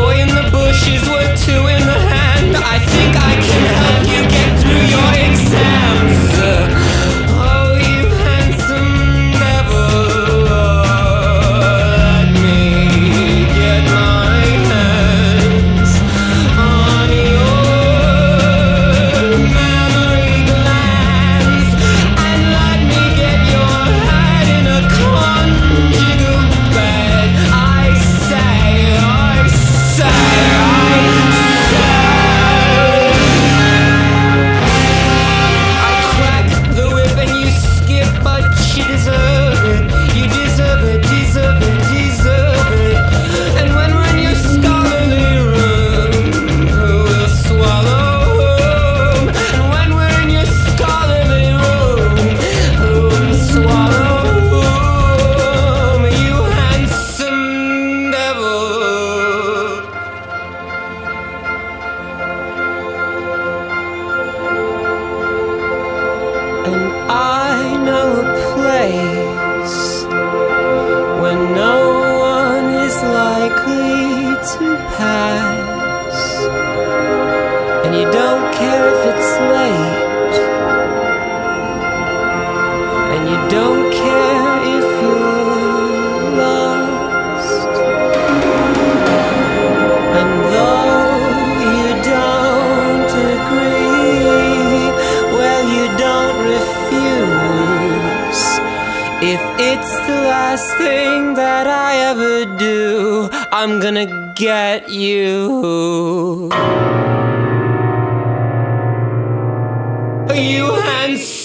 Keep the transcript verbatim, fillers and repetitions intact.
boy in the bushes were two in the hand. I think I can help you get through your exams. Oh, you handsome devil, let me get my hands on your mammary glands, and let me get your head in a conjugal bed. I say, I say. And I know a place where no one is likely to pass, and you don't care if it's late, and you don't care if you're lost. And though you don't agree, well, you don't refuse. If it's the last thing that I ever do, I'm gonna get you. You handsome.